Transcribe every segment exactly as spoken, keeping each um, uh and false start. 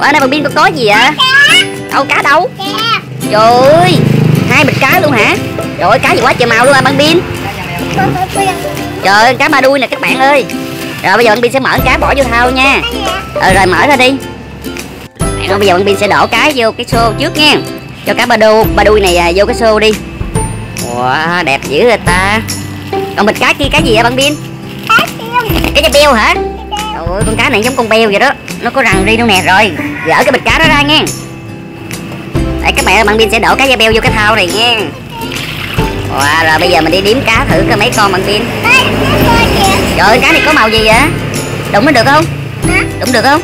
Ở đây bằng pin con có gì vậy? Đâu cá đâu? Trời ơi, hai bịch cá luôn hả? Trời ơi, cá gì quá trời màu luôn à bằng pin. Trời ơi, cá ba đuôi nè các bạn ơi. Rồi bây giờ bạn Pin sẽ mở cá bỏ vô thau nha. Ờ, rồi mở ra đi. Rồi bây giờ bạn Pin sẽ đổ cá vô cái xô trước nha. Cho cá ba đuôi, ba đuôi này à, vô cái xô đi. Wow, đẹp dữ rồi ta. Còn bịch cá kia cá gì vậy bạn Pin? Cá beo. Cái cá beo hả? Trời ơi, con cá này giống con beo vậy đó. Nó có răng ri luôn nè. Rồi, gỡ cái bịch cá đó ra nha. Đấy các bạn ơi, bạn Pin sẽ đổ cá da beo vô cái thau này nha. Wow, rồi bây giờ mình đi đếm cá thử coi mấy con bạn Pin. Trời ơi, cá này có màu gì vậy? Đụng nó được không? Đụng được không?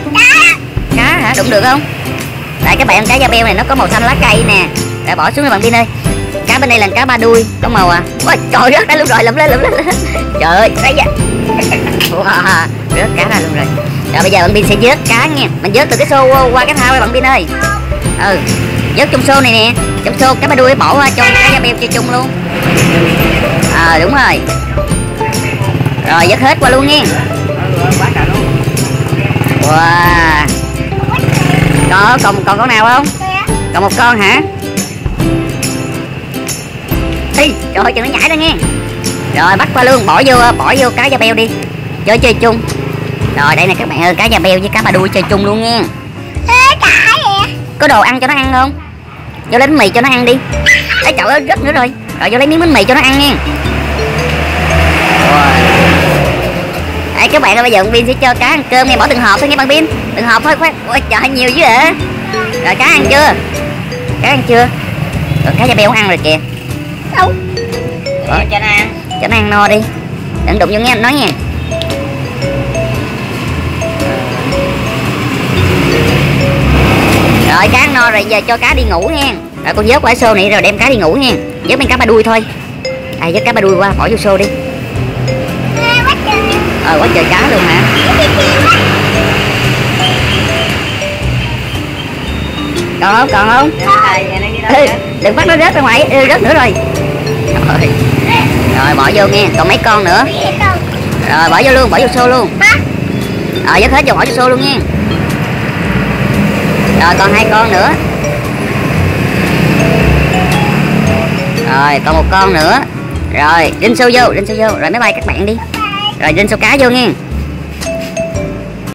Cá hả? Đụng được không? Tại các bạn, cá da beo này nó có màu xanh lá cây nè. Rồi bỏ xuống đi bạn Pin ơi. Cá bên đây là cá ba đuôi, có màu à. Ôi trời đất đã luôn rồi, lụm lên lụm lên. Trời ơi, đây vậy. Wow, rớt cá ra luôn rồi. Rồi bây giờ bạn Pin sẽ vớt cá nha. Mình vớt từ cái xô qua cái thau rồi bạn Pin ơi. Ừ, vớt trong xô này nè. Trong xô cá ba đuôi bỏ qua cho cá da beo cho chung luôn. Ờ à, đúng rồi. Rồi vớt hết qua luôn nha. Wow. Có còn còn con nào không? Còn một con hả? Ê, trời ơi, chừng nó nhảy ra nghe. Rồi bắt qua luôn, bỏ vô bỏ vô cá da beo đi. Chơi chơi chung. Rồi đây nè các bạn ơi, cá da beo với cá ba đuôi chơi chung luôn nha. Ê, cả vậy. Có đồ ăn cho nó ăn không? Vô lấy bánh mì cho nó ăn đi. Ê, trời ơi, rớt nữa rồi. Rồi vô lấy miếng bánh mì cho nó ăn nha. Đấy các bạn ơi, bây giờ bạn Pin sẽ cho cá ăn cơm nghe, bỏ từng hộp thôi nghe bạn Pin. Từng hộp thôi, khoan. Ôi trời, nhiều dữ vậy. Rồi cá ăn chưa? Cá ăn chưa? Rồi cá da beo ăn rồi kìa. Đâu? Ủa, cho nó ăn. Cho nó ăn no đi. Đừng đụng vô nghe anh nói nha. Rồi cá ăn no rồi, giờ cho cá đi ngủ nha. Rồi con vớt qua xô này rồi đem cá đi ngủ nha. Vớt bên cá ba đuôi thôi. À, vớt cá ba đuôi qua bỏ vô xô đi. Ờ, quá trời cá luôn hả? Còn không? Còn không? Ừ, đừng bắt nó rớt ra ngoài, ừ, rớt nữa rồi. Rồi. Rồi bỏ vô nghe, còn mấy con nữa. Rồi bỏ vô luôn, bỏ vô xô luôn. Rồi vớt hết rồi bỏ vô xô luôn nha. Rồi còn hai con nữa. Rồi còn một con nữa. Rồi, rinh xô vô, rinh xô vô. Rồi máy bay các bạn đi. Rồi rinh xô cá vô nghe.